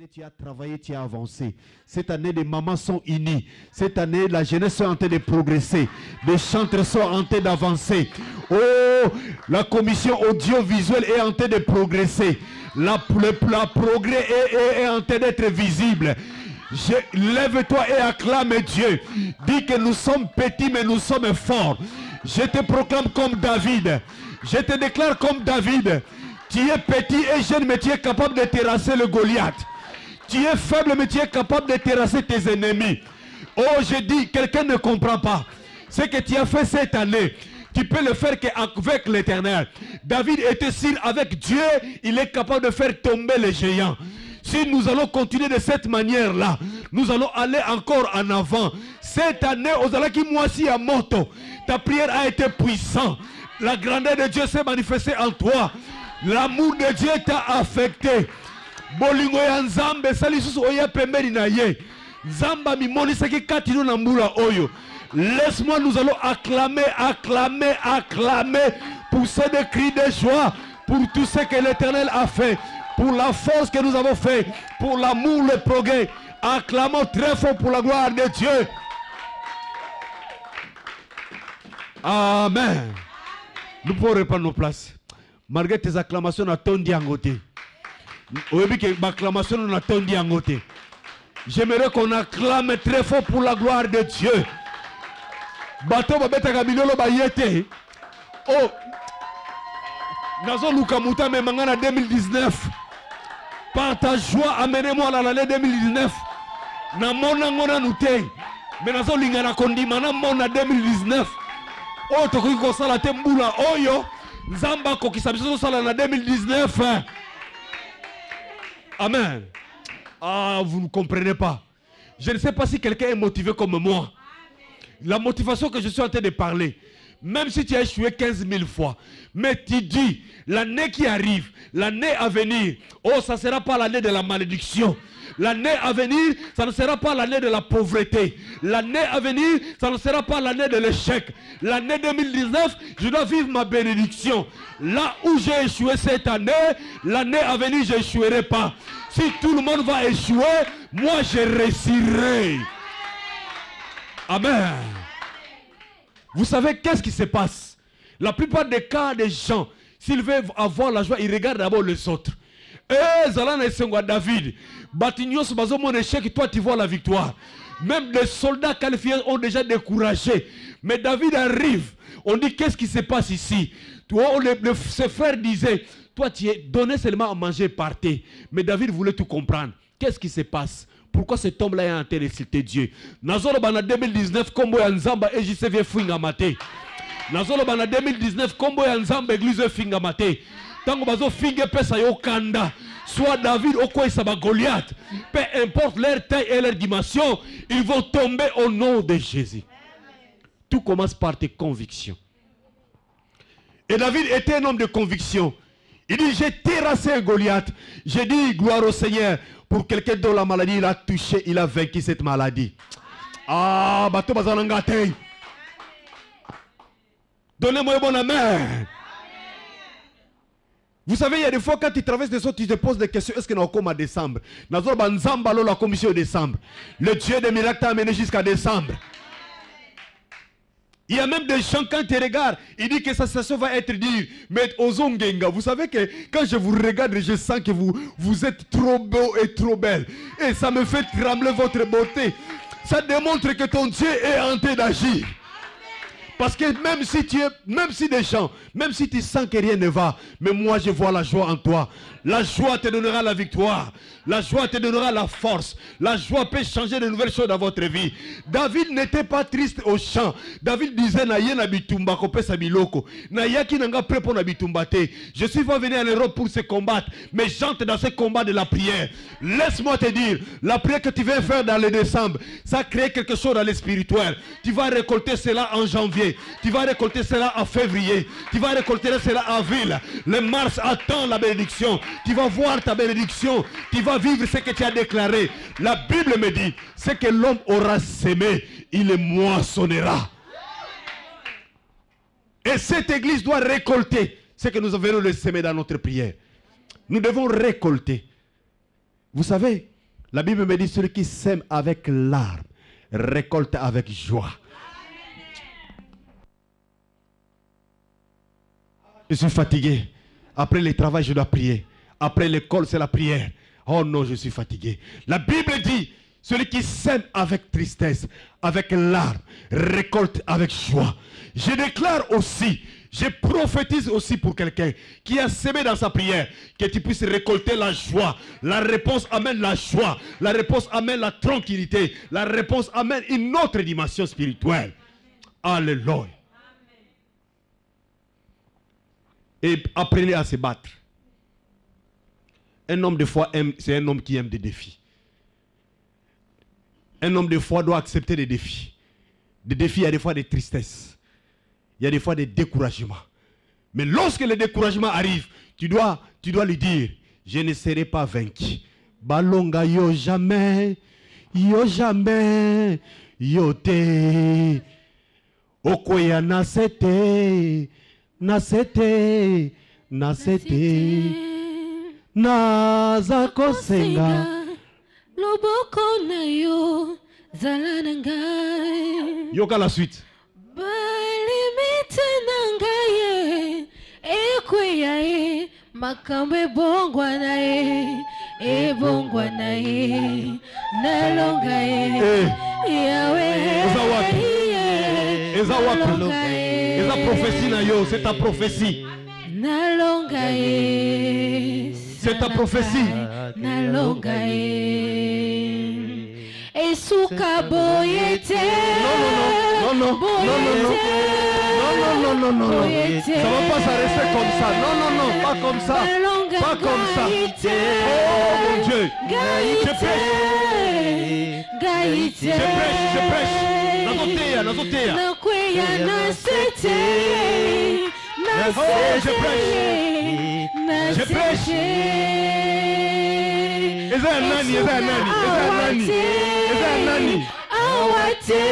année, tu as travaillé, tu as avancé. Cette année, les mamans sont unies. Cette année, la jeunesse est en train de progresser. Les chantres sont en train d'avancer. Oh, la commission audiovisuelle est en train de progresser. Le progrès est en train d'être visible. Lève-toi et acclame Dieu. Dis que nous sommes petits, mais nous sommes forts. Je te proclame comme David. Je te déclare comme David. Tu es petit et jeune, mais tu es capable de terrasser le Goliath. Tu es faible, mais tu es capable de terrasser tes ennemis. Oh, je dis, quelqu'un ne comprend pas. Ce que tu as fait cette année, tu peux le faire qu'avec l'Éternel. David était sûr, avec Dieu, il est capable de faire tomber les géants. Si nous allons continuer de cette manière-là, nous allons aller encore en avant. Cette année, Ozalaki Mwasi Amoto, ta prière a été puissante. La grandeur de Dieu s'est manifestée en toi. L'amour de Dieu t'a affecté. Bolingo ya nzambe salisusu oya pembeni na ye. Nzamba mimonisaki katino na mbula oyo. Laisse-moi, nous allons acclamer, acclamer, acclamer, pousser des cris de joie pour tout ce que l'Éternel a fait, pour la force que nous avons fait, pour l'amour, le progrès. Acclamons très fort pour la gloire de Dieu. Amen. Nous pouvons reprendre nos places. Malgré tes acclamations, on a tondi en côté. J'aimerais qu'on acclame très fort pour la gloire de Dieu. Bato babeta kabilolo bayete. Oh, Nazo Lukamuta me mangana 2019. Par ta joie, amenez-moi à l'année 2019. Na mona ngona nute. Mais Nazo lingana kondimana mona 2019. Oh, toki kosala te mbula oyo. Nzamba kokisa biso sala na 2019. Amen. Ah, vous ne comprenez pas. Je ne sais pas si quelqu'un est motivé comme moi. La motivation que je suis en train de parler, même si tu as échoué 15 000 fois, mais tu dis, l'année qui arrive, l'année à venir, oh, ça ne sera pas l'année de la malédiction. L'année à venir, ça ne sera pas l'année de la pauvreté. L'année à venir, ça ne sera pas l'année de l'échec. L'année 2019, je dois vivre ma bénédiction. Là où j'ai échoué cette année, l'année à venir, je n'échouerai pas. Si tout le monde va échouer, moi, je réussirai. Amen. Vous savez qu'est-ce qui se passe? La plupart des cas des gens, s'ils veulent avoir la joie, ils regardent d'abord les autres. Eh, Zalan et Sengwa David, Batignons, Bazo, mon échec, toi tu vois la victoire. Même les soldats qualifiés ont déjà découragé. Mais David arrive. On dit, qu'est-ce qui se passe ici? Ses frères disaient, toi tu es donné seulement à manger, partez. Mais David voulait tout comprendre. Qu'est-ce qui se passe? Pourquoi cet homme-là est en train de citer Dieu? Nazolobana 2019, Kombo Yanzamba, EJCV Fingamate. Nazolobana 2019, Kombo Yanzamba, Église Fingamate. Tango Bazo Finge Pesa Yokanda. Soit David Okoy Saba Goliath. Peu importe leur taille et leur dimension, ils vont tomber au nom de Jésus. Tout commence par tes convictions. Et David était un homme de conviction. Il dit, j'ai terrassé Goliath. J'ai dit, gloire au Seigneur. Pour quelqu'un dont la maladie, il a touché, il a vaincu cette maladie. Ah, bateau bazanangate. Donnez-moi une bonne main. Vous savez, il y a des fois quand tu traverses des autres, tu te poses des questions. Est-ce que nous sommes à décembre? Nous sommes à la commission décembre. Le Dieu des miracles t'a amené jusqu'à décembre. Il y a même des gens, quand tu regardes, il dit que sa station va être dure. Mais Ozongenga, vous savez que quand je vous regarde, je sens que vous êtes trop beau et trop belle. Et ça me fait trembler votre beauté. Ça démontre que ton Dieu est en train d'agir. Parce que même si tu sens que rien ne va, mais moi je vois la joie en toi. La joie te donnera la victoire. La joie te donnera la force. La joie peut changer de nouvelles choses dans votre vie. David n'était pas triste au champ. David disait, je suis venu en Europe pour se combattre, mais j'entre dans ce combat de la prière. Laisse-moi te dire, la prière que tu viens faire dans le décembre, ça crée quelque chose dans le spirituel. Tu vas récolter cela en janvier. Tu vas récolter cela en février. Tu vas récolter cela en avril. Le mars attend la bénédiction. Tu vas voir ta bénédiction. Tu vas vivre ce que tu as déclaré. La Bible me dit, ce que l'homme aura semé, il le moissonnera. Et cette église doit récolter ce que nous venons de semer dans notre prière. Nous devons récolter. Vous savez, La Bible me dit, celui qui sème avec larmes, récolte avec joie. Amen. Je suis fatigué. Après le travail, je dois prier. Après l'école, c'est la prière. Oh non, je suis fatigué. La Bible dit, celui qui sème avec tristesse, avec larmes, récolte avec joie. Je déclare aussi, je prophétise aussi pour quelqu'un qui a semé dans sa prière, que tu puisses récolter la joie. La réponse amène la joie. La réponse amène la tranquillité. La réponse amène une autre dimension spirituelle. Alléluia. Et apprenez à se battre. Un homme de foi, c'est un homme qui aime des défis. Un homme de foi doit accepter des défis. Des défis, il y a des fois des tristesses. Il y a des fois des découragements. Mais lorsque le découragement arrive, tu dois lui dire, je ne serai pas vaincu. Balonga yo jamais, yote. Okoya nasete, nasete, nasete. Nazakosenga. Loboko na yo zalana ngai. Yoka la suite. Balimite nangaye ekweyae makambe bongwanae ebongwanae nalongae yawe ezawapi eza prophétie na yo, c'est ta prophétie. Nalongae, c'est ta prophétie. Et souka boyete. Non, non, non, non, non, non, non, non, non, non, non, non, ça va pas s'arrêter comme ça. Non, non, non, pas comme ça. Pas comme ça. Oh mon Dieu. Je prêche. Je prêche, je prêche. Nazotea, nazotea. Oh, je prêche. Je prêche. Is that a nanny? Is that a nanny? Is that a nanny? Is that a nanny? Awate,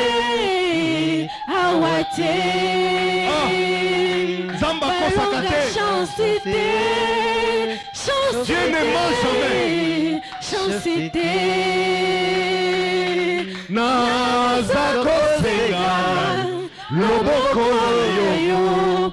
awate. Zamba kosakate. Chancité, chancité. Dieu ne ment jamais. Chancité. Nazakosega, loboko yo,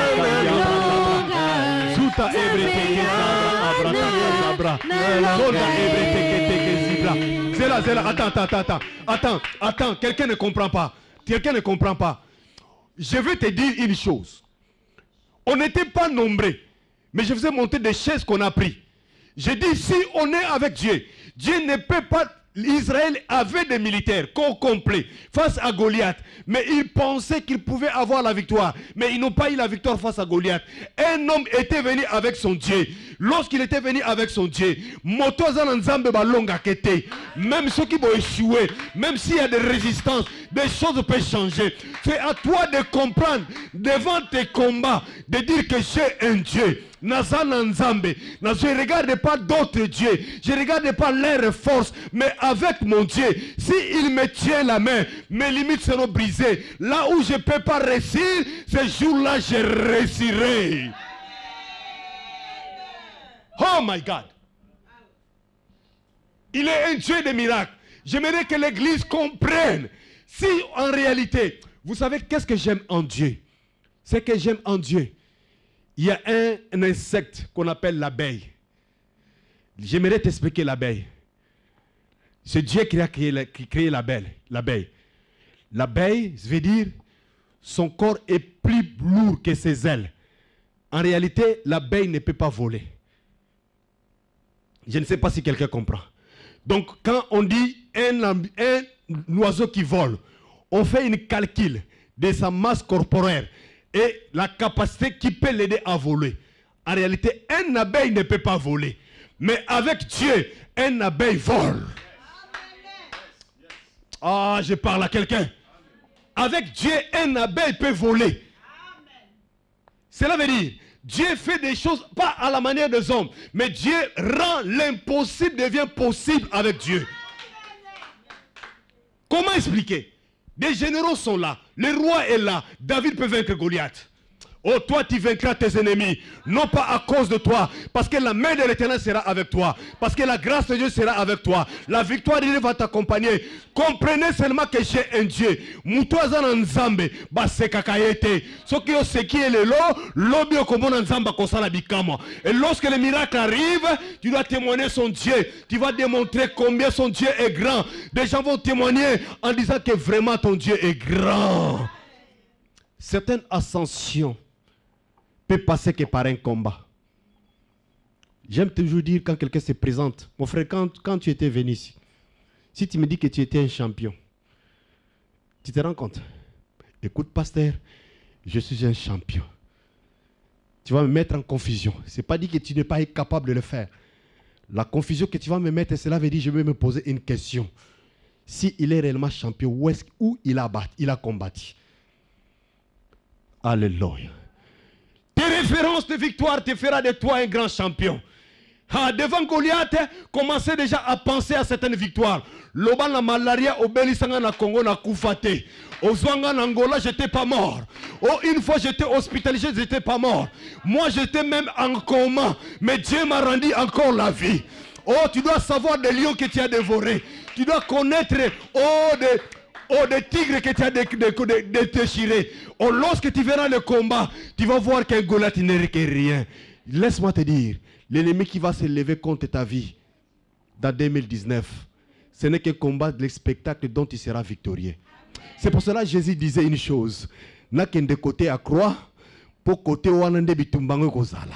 quelqu'un ne comprend pas. Quelqu'un ne comprend pas. Je vais te dire une chose. On n'était pas nombreux, mais je faisais monter des chaises qu'on a prises. J'ai dit, si on est avec Dieu, Dieu ne peut pas... Israël avait des militaires, corps complet, face à Goliath. Mais ils pensaient qu'ils pouvaient avoir la victoire. Mais ils n'ont pas eu la victoire face à Goliath. Un homme était venu avec son Dieu. Lorsqu'il était venu avec son Dieu, même ceux qui vont échouer, même s'il y a des résistances, des choses peuvent changer. C'est à toi de comprendre, devant tes combats, de dire que j'ai un Dieu. Je ne regarde pas d'autres dieux, je ne regarde pas leur force, mais avec mon Dieu, s'il me tient la main, mes limites seront brisées. Là où je ne peux pas réussir, ce jour-là, je réussirai. Oh my God! Il est un Dieu de miracles. J'aimerais que l'Église comprenne. Si en réalité, vous savez qu'est-ce que j'aime en Dieu? Ce que j'aime en Dieu, il y a un insecte qu'on appelle l'abeille. J'aimerais t'expliquer l'abeille. C'est Dieu qui a créé l'abeille. L'abeille, je veux dire, son corps est plus lourd que ses ailes. En réalité, l'abeille ne peut pas voler. Je ne sais pas si quelqu'un comprend. Donc, quand on dit un oiseau qui vole, on fait un calcul de sa masse corporelle et la capacité qui peut l'aider à voler. En réalité, un abeille ne peut pas voler. Mais avec Dieu, un abeille vole. Ah, je parle à quelqu'un. Avec Dieu, un abeille peut voler. Amen. Cela veut dire, Dieu fait des choses, pas à la manière des hommes, mais Dieu rend l'impossible, devient possible avec Dieu. Comment expliquer? Des généraux sont là, le roi est là, David peut vaincre Goliath. Oh, toi tu vaincras tes ennemis, non pas à cause de toi, parce que la main de l'Éternel sera avec toi, parce que la grâce de Dieu sera avec toi, la victoire de Dieu va t'accompagner. Comprenez seulement que j'ai un Dieu. Mutoazan nzambe basekakayete. Ce qui est l'objet comme nzamba kosala bikamo. Et lorsque le miracle arrive, tu dois témoigner son Dieu. Tu vas démontrer combien son Dieu est grand. Des gens vont témoigner en disant que vraiment ton Dieu est grand. Certaines ascensions peut passer que par un combat. J'aime toujours dire quand quelqu'un se présente, mon frère, quand tu étais venu ici, si tu me dis que tu étais un champion, tu te rends compte, écoute pasteur, je suis un champion. Tu vas me mettre en confusion. Ce n'est pas dit que tu n'es pas capable de le faire. La confusion que tu vas me mettre, cela veut dire je vais me poser une question. S'il est réellement champion, où il a combattu? Alléluia. Tes références de victoire te fera de toi un grand champion. Ah, devant Goliath, commencez déjà à penser à certaines victoires. Loban la malaria, obélisanga na Congo na Koufate. Ozwanga na Angola, j'étais pas mort. Oh, une fois j'étais hospitalisé, j'étais pas mort. Moi j'étais même en coma, mais Dieu m'a rendu encore la vie. Oh, tu dois savoir des lions que tu as dévorés. Tu dois connaître, oh, des tigres que tu as déchirés. Oh, lorsque tu verras le combat, tu vas voir qu'un Goliath n'est rien. Laisse-moi te dire, l'ennemi qui va se lever contre ta vie dans 2019, ce n'est que combat le spectacle dont tu seras victorieux. C'est pour cela que Jésus disait une chose. N'a qu'un de côté à croire, pour côté où on est bitumbango kozala.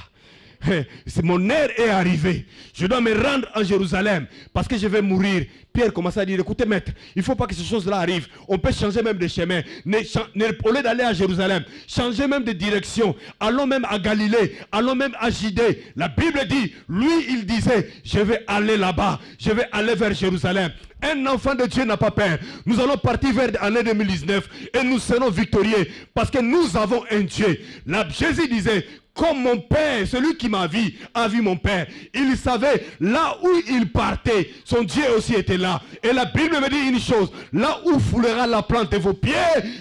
Mon heure est arrivée. Je dois me rendre à Jérusalem parce que je vais mourir. Pierre commença à dire, écoutez maître, il ne faut pas que ces choses-là arrivent. On peut changer même de chemin. Au lieu d'aller à Jérusalem, changer même de direction. Allons même à Galilée. Allons même à Judée. La Bible dit, lui il disait, je vais aller là-bas. Je vais aller vers Jérusalem. Un enfant de Dieu n'a pas peur. Nous allons partir vers l'année 2019 et nous serons victorieux parce que nous avons un Dieu. Là, Jésus disait, comme mon Père, celui qui m'a vu, a vu mon Père. Il savait, là où il partait, son Dieu aussi était là. Et la Bible me dit une chose, là où foulera la plante de vos pieds,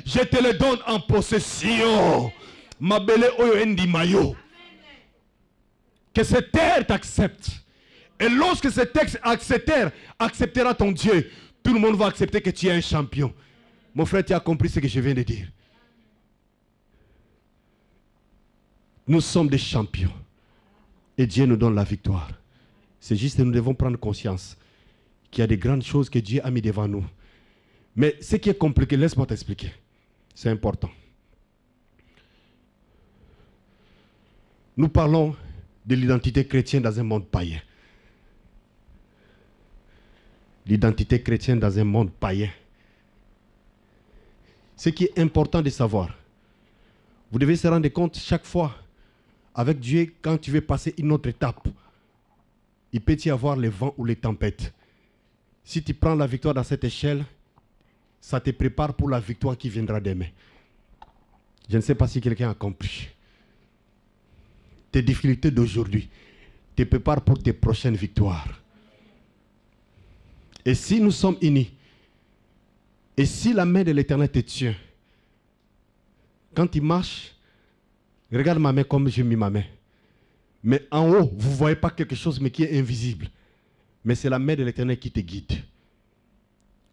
je te le donne en possession. Ma belle Oyo Ndi Mayo. Que cette terre t'accepte. Et lorsque cette terre acceptera ton Dieu, tout le monde va accepter que tu es un champion. Mon frère, tu as compris ce que je viens de dire. Nous sommes des champions. Et Dieu nous donne la victoire. C'est juste que nous devons prendre conscience qu'il y a des grandes choses que Dieu a mises devant nous. Mais ce qui est compliqué, laisse-moi t'expliquer. C'est important. Nous parlons de l'identité chrétienne dans un monde païen. L'identité chrétienne dans un monde païen. Ce qui est important de savoir, vous devez se rendre compte chaque fois avec Dieu, quand tu veux passer une autre étape, il peut y avoir les vents ou les tempêtes. Si tu prends la victoire dans cette échelle, ça te prépare pour la victoire qui viendra demain. Je ne sais pas si quelqu'un a compris. Tes difficultés d'aujourd'hui te préparent pour tes prochaines victoires. Et si nous sommes unis, et si la main de l'Éternel te tient, quand tu marches, regarde ma main comme j'ai mis ma main. Mais en haut, vous ne voyez pas quelque chose mais qui est invisible. Mais c'est la main de l'Éternel qui te guide.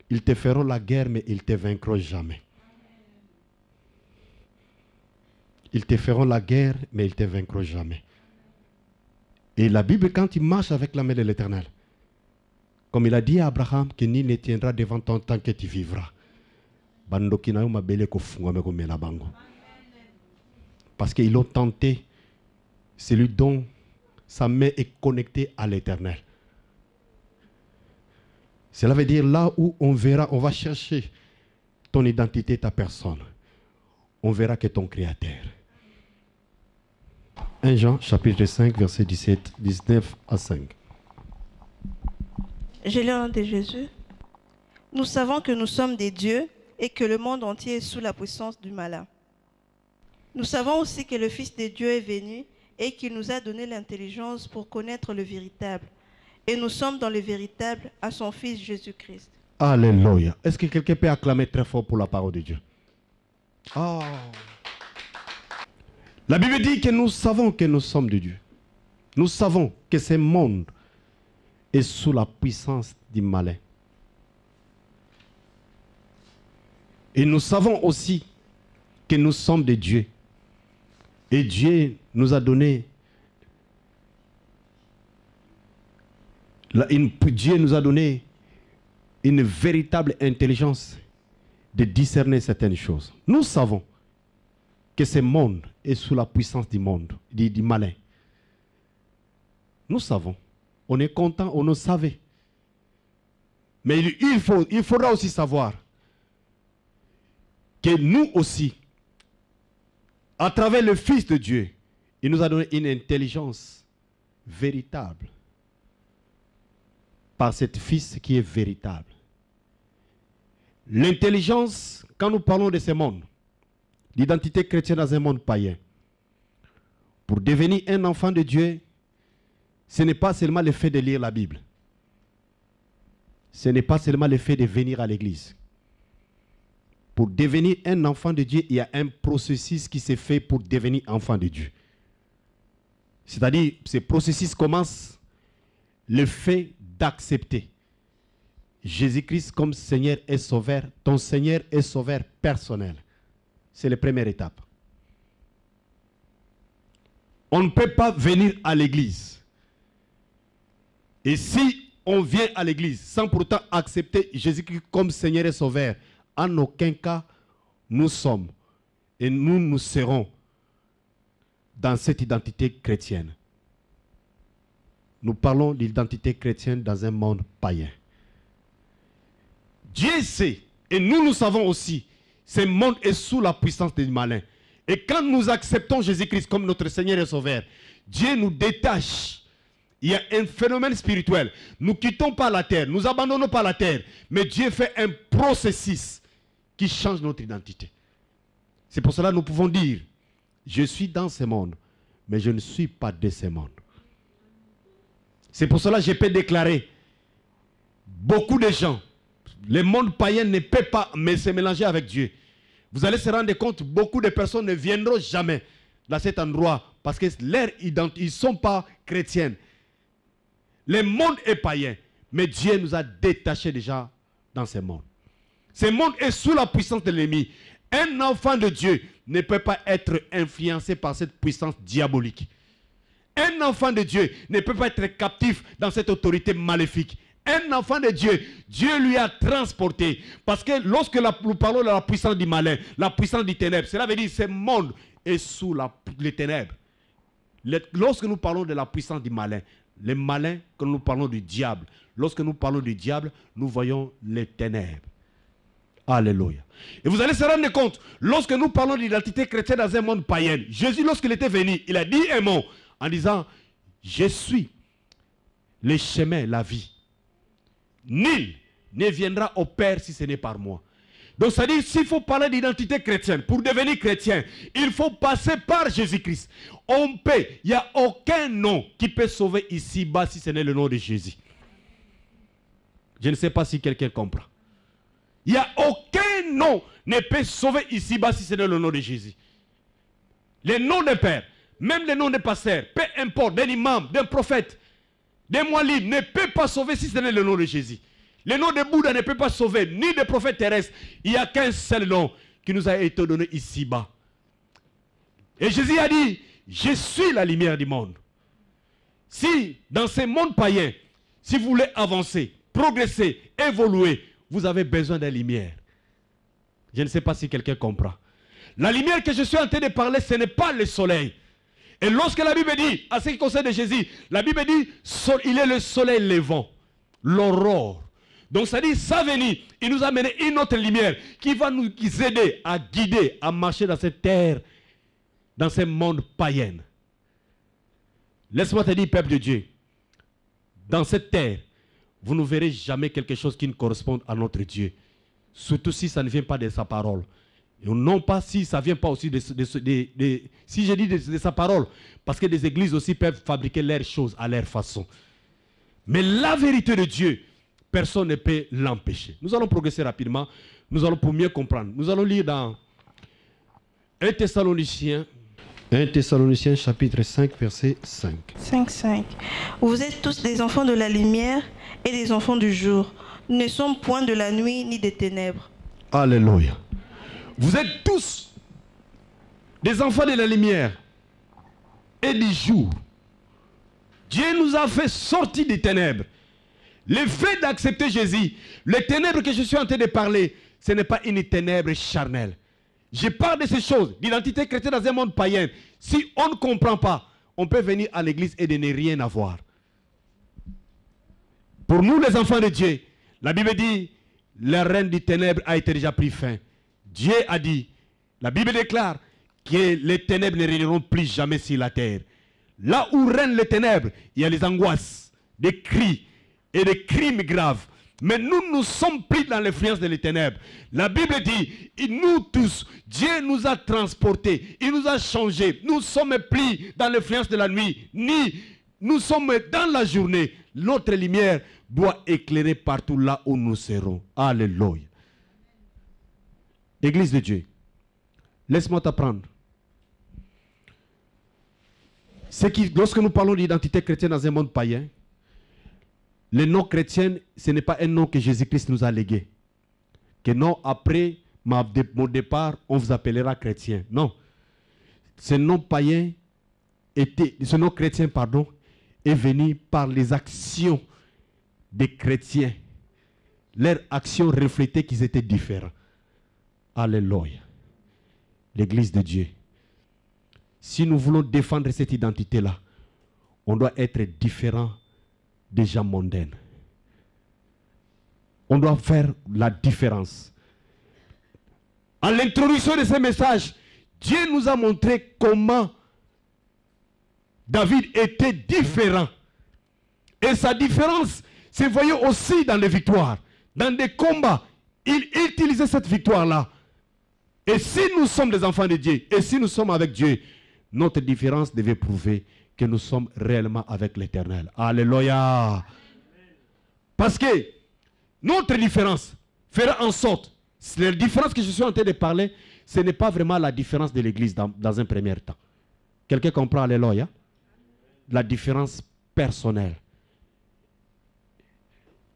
Ils te feront la guerre, mais ils ne te vaincront jamais. Ils te feront la guerre, mais ils ne te vaincront jamais. Et la Bible, quand tu marches avec la main de l'Éternel, comme il a dit à Abraham, que nul ne tiendra devant toi tant que tu vivras. Parce qu'ils l'ont tenté, celui dont sa main est connectée à l'Éternel. Cela veut dire là où on verra, on va chercher ton identité, ta personne. On verra que ton Créateur. 1 Jean, chapitre 5, versets 17, 19 à 5. J'ai le nom de Jésus. nous savons que nous sommes des dieux et que le monde entier est sous la puissance du malin. Nous savons aussi que le Fils de Dieu est venu et qu'il nous a donné l'intelligence pour connaître le véritable. Et nous sommes dans le véritable à son Fils Jésus-Christ. Alléluia. Est-ce que quelqu'un peut acclamer très fort pour la parole de Dieu? Oh. La Bible dit que nous savons que nous sommes de Dieu. Nous savons que ce monde est sous la puissance du malin. Et nous savons aussi que nous sommes de Dieu. Et Dieu nous a donné une véritable intelligence de discerner certaines choses. Nous savons que ce monde est sous la puissance du monde, du malin. Nous savons. On est content, on le savait. Mais il faudra aussi savoir que nous aussi, à travers le Fils de Dieu, il nous a donné une intelligence véritable par ce Fils qui est véritable. L'intelligence, quand nous parlons de ce monde, l'identité chrétienne dans un monde païen, pour devenir un enfant de Dieu, ce n'est pas seulement le fait de lire la Bible. Ce n'est pas seulement le fait de venir à l'église. Pour devenir un enfant de Dieu, il y a un processus qui s'est fait pour devenir enfant de Dieu. C'est-à-dire, ce processus commence le fait d'accepter Jésus-Christ comme Seigneur et Sauveur, ton Seigneur et Sauveur personnel. C'est la première étape. On ne peut pas venir à l'église. Et si on vient à l'église sans pourtant accepter Jésus-Christ comme Seigneur et Sauveur, en aucun cas, nous sommes et nous serons dans cette identité chrétienne. Nous parlons d'identité chrétienne dans un monde païen. Dieu sait, et nous savons aussi, ce monde est sous la puissance des malins. Et quand nous acceptons Jésus-Christ comme notre Seigneur et Sauveur, Dieu nous détache. Il y a un phénomène spirituel. Nous ne quittons pas la terre, nous abandonnons pas la terre, mais Dieu fait un processus qui change notre identité. C'est pour cela que nous pouvons dire, je suis dans ce monde, mais je ne suis pas de ce monde. C'est pour cela que je peux déclarer, beaucoup de gens, le monde païen ne peut pas se mélanger avec Dieu. Vous allez se rendre compte, beaucoup de personnes ne viendront jamais dans cet endroit parce que leur identité, ils ne sont pas chrétiennes. Le monde est païen, mais Dieu nous a détachés déjà dans ce monde. Ce monde est sous la puissance de l'ennemi. Un enfant de Dieu ne peut pas être influencé par cette puissance diabolique. Un enfant de Dieu ne peut pas être captif dans cette autorité maléfique. Un enfant de Dieu, Dieu lui a transporté. Parce que lorsque nous parlons de la puissance du malin, la puissance du ténèbre, cela veut dire que ce monde est sous les ténèbres. Lorsque nous parlons de la puissance du malin, les malins, quand nous parlons du diable, lorsque nous parlons du diable, nous voyons les ténèbres. Alléluia. Et vous allez se rendre compte, lorsque nous parlons d'identité chrétienne dans un monde païen, Jésus, lorsqu'il était venu, il a dit un mot en disant, je suis le chemin, la vie. Nul ne viendra au Père si ce n'est par moi. Donc ça dit, s'il faut parler d'identité chrétienne, pour devenir chrétien, il faut passer par Jésus-Christ. On peut, il n'y a aucun nom qui peut sauver ici-bas si ce n'est le nom de Jésus. Je ne sais pas si quelqu'un comprend. Il n'y a aucun nom ne peut sauver ici-bas si ce n'est le nom de Jésus. Les noms des pères, même les noms des pasteurs, peu importe, d'un imam, d'un prophète, des moines ne peut pas sauver si ce n'est le nom de Jésus. Le nom de Bouddha ne peut pas sauver, ni de prophète terrestre. Il n'y a qu'un seul nom qui nous a été donné ici-bas. Et Jésus a dit, je suis la lumière du monde. Si, dans ce monde païen, si vous voulez avancer, progresser, évoluer, vous avez besoin de la lumière. Je ne sais pas si quelqu'un comprend. La lumière que je suis en train de parler, ce n'est pas le soleil. Et lorsque la Bible dit, à ce qui concerne Jésus, la Bible dit, il est le soleil levant, l'aurore. Donc ça dit, sa venue, il nous a mené une autre lumière qui va nous aider à guider, à marcher dans cette terre, dans ce monde païen. Laisse-moi te dire, peuple de Dieu, dans cette terre, vous ne verrez jamais quelque chose qui ne corresponde à notre Dieu. Surtout si ça ne vient pas de sa parole. Et non pas si ça ne vient pas aussi si je dis de sa parole. Parce que les églises aussi peuvent fabriquer leurs choses à leur façon. Mais la vérité de Dieu, personne ne peut l'empêcher. Nous allons progresser rapidement. Nous allons pour mieux comprendre. Nous allons lire dans 1 Thessaloniciens. 1 Thessaloniciens chapitre 5 verset 5. 5. Vous êtes tous des enfants de la lumière et des enfants du jour. Nous ne sommes point de la nuit ni des ténèbres. Alléluia. Vous êtes tous des enfants de la lumière et du jour. Dieu nous a fait sortir des ténèbres. Le fait d'accepter Jésus, les ténèbres que je suis en train de parler, ce n'est pas une ténèbre charnelle. Je parle de ces choses, l'identité chrétienne dans un monde païen. Si on ne comprend pas, on peut venir à l'église et de ne rien avoir. Pour nous les enfants de Dieu, la Bible dit, la reine des ténèbres a été déjà pris fin. Dieu a dit, la Bible déclare que les ténèbres ne régneront plus jamais sur la terre. Là où règnent les ténèbres, il y a les angoisses, des cris et des crimes graves. Mais nous, nous sommes pris dans l'influence des ténèbres. La Bible dit, nous tous, Dieu nous a transportés, il nous a changés. Nous sommes pris dans l'influence de la nuit, ni nous sommes dans la journée. Notre lumière doit éclairer partout là où nous serons. Alléluia. Église de Dieu, laisse-moi t'apprendre. C'est que lorsque nous parlons d'identité chrétienne dans un monde païen, le nom chrétien, ce n'est pas un nom que Jésus-Christ nous a légué. Que non, après mon départ, on vous appellera chrétien. Non. Ce nom païen était, ce nom chrétien, pardon, est venu par les actions des chrétiens. Leurs actions reflétaient qu'ils étaient différents. Alléluia. L'église de Dieu. Si nous voulons défendre cette identité-là, on doit être différent des gens mondains. On doit faire la différence. En l'introduction de ce message, Dieu nous a montré comment David était différent. Et sa différence se voyait aussi dans les victoires, dans des combats. Il utilisait cette victoire-là. Et si nous sommes des enfants de Dieu, et si nous sommes avec Dieu, notre différence devait prouver que nous sommes réellement avec l'Éternel. Alléluia. Parce que notre différence fera en sorte, la différence que je suis en train de parler, ce n'est pas vraiment la différence de l'Église dans un premier temps. Quelqu'un comprend? Alléluia. La différence personnelle.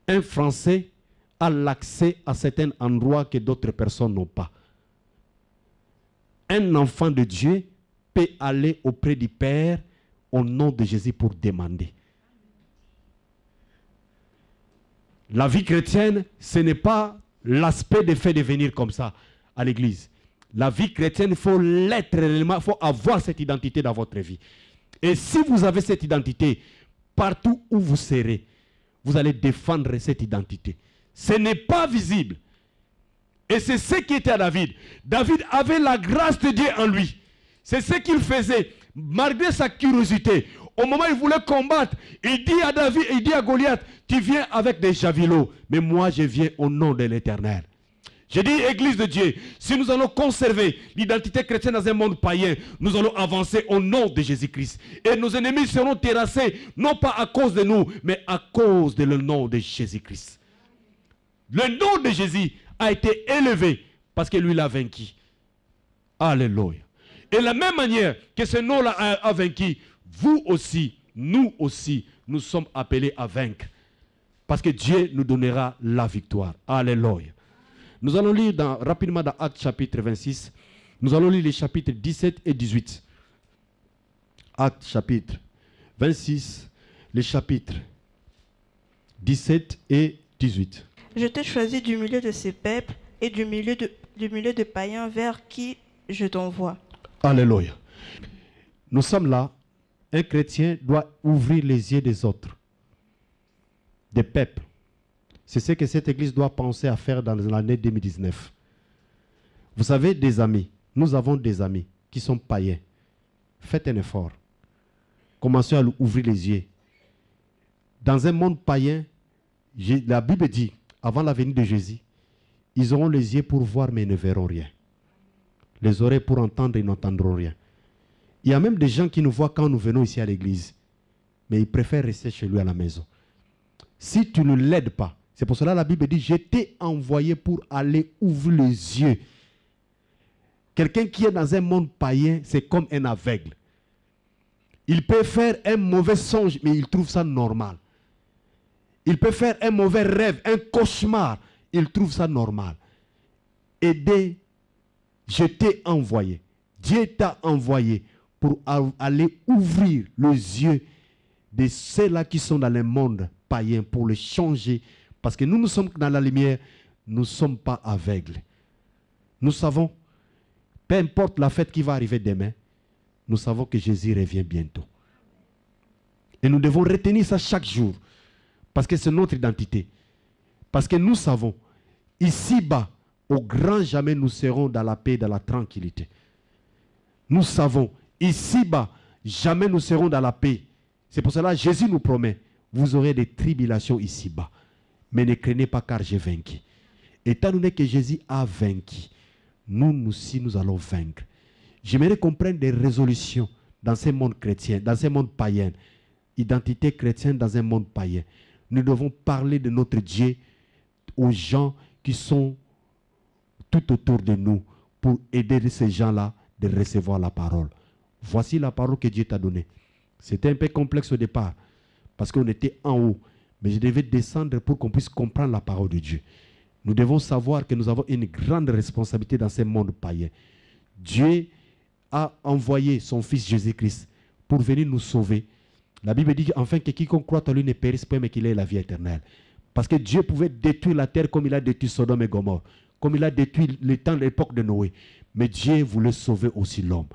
Un Français a l'accès à certains endroits que d'autres personnes n'ont pas. Un enfant de Dieu peut aller auprès du Père au nom de Jésus pour demander. La vie chrétienne, ce n'est pas l'aspect de faire de venir comme ça à l'église. La vie chrétienne, il faut l'être réellement, il faut avoir cette identité dans votre vie. Et si vous avez cette identité, partout où vous serez, vous allez défendre cette identité. Ce n'est pas visible. Et c'est ce qui était à David. David avait la grâce de Dieu en lui. C'est ce qu'il faisait. Malgré sa curiosité, au moment où il voulait combattre, il dit à David, il dit à Goliath, tu viens avec des javelots, mais moi je viens au nom de l'Éternel. Je dis, Église de Dieu, si nous allons conserver l'identité chrétienne dans un monde païen, nous allons avancer au nom de Jésus-Christ. Et nos ennemis seront terrassés, non pas à cause de nous, mais à cause de le nom de Jésus-Christ. Le nom de Jésus a été élevé parce que lui l'a vaincu. Alléluia. Et de la même manière que ce nom-là a vaincu, vous aussi, nous sommes appelés à vaincre. Parce que Dieu nous donnera la victoire. Alléluia. Nous allons lire rapidement dans Actes chapitre 26. Nous allons lire les chapitres 17 et 18. Actes chapitre 26, les chapitres 17 et 18. Je t'ai choisi du milieu de ces peuples et du milieu de païens vers qui je t'envoie. Alléluia. Nous sommes là. Un chrétien doit ouvrir les yeux des autres, des peuples. C'est ce que cette église doit penser à faire dans l'année 2019. Vous savez, des amis, nous avons des amis qui sont païens. Faites un effort. Commencez à ouvrir les yeux. Dans un monde païen, La Bible dit, avant la venue de Jésus, ils auront les yeux pour voir mais ils ne verront rien. Les oreilles pour entendre, ils n'entendront rien. Il y a même des gens qui nous voient quand nous venons ici à l'église, mais ils préfèrent rester chez lui à la maison. Si tu ne l'aides pas, c'est pour cela que la Bible dit, je t'ai envoyé pour aller ouvrir les yeux. Quelqu'un qui est dans un monde païen, c'est comme un aveugle. Il peut faire un mauvais songe, mais il trouve ça normal. Il peut faire un mauvais rêve, un cauchemar, il trouve ça normal. Aider, je t'ai envoyé. Dieu t'a envoyé pour aller ouvrir les yeux de ceux-là qui sont dans le monde païen pour les changer. Parce que nous, nous sommes dans la lumière, nous ne sommes pas aveugles. Nous savons, peu importe la fête qui va arriver demain, nous savons que Jésus revient bientôt. Et nous devons retenir ça chaque jour. Parce que c'est notre identité. Parce que nous savons, ici-bas, au grand jamais, nous serons dans la paix et dans la tranquillité. Nous savons, ici-bas, jamais nous serons dans la paix. C'est pour cela que Jésus nous promet, vous aurez des tribulations ici-bas. Mais ne craignez pas car j'ai vaincu. Étant donné que Jésus a vaincu, nous aussi, nous allons vaincre. J'aimerais qu'on prenne des résolutions dans ce monde chrétien, dans ce monde païen. Identité chrétienne dans un monde païen. Nous devons parler de notre Dieu aux gens qui sont tout autour de nous pour aider ces gens-là de recevoir la parole. Voici la parole que Dieu t'a donnée. C'était un peu complexe au départ parce qu'on était en haut, mais je devais descendre pour qu'on puisse comprendre la parole de Dieu. Nous devons savoir que nous avons une grande responsabilité dans ce monde païen. Dieu a envoyé son Fils Jésus-Christ pour venir nous sauver. La Bible dit enfin que quiconque croit en lui ne périsse pas, mais qu'il ait la vie éternelle. Parce que Dieu pouvait détruire la terre comme il a détruit Sodome et Gomorrhe, comme il a détruit le temps, l'époque de Noé. Mais Dieu voulait sauver aussi l'homme.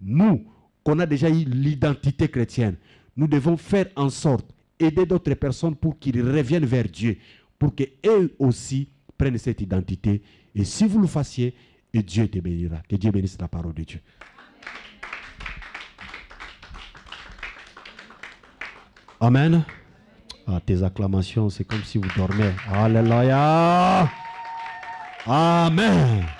Nous, qu'on a déjà eu l'identité chrétienne, nous devons faire en sorte, aider d'autres personnes pour qu'ils reviennent vers Dieu, pour qu'eux aussi prennent cette identité. Et si vous le fassiez, et Dieu te bénira. Que Dieu bénisse la parole de Dieu. Amen. Ah, tes acclamations, c'est comme si vous dormiez. Alléluia. Amen.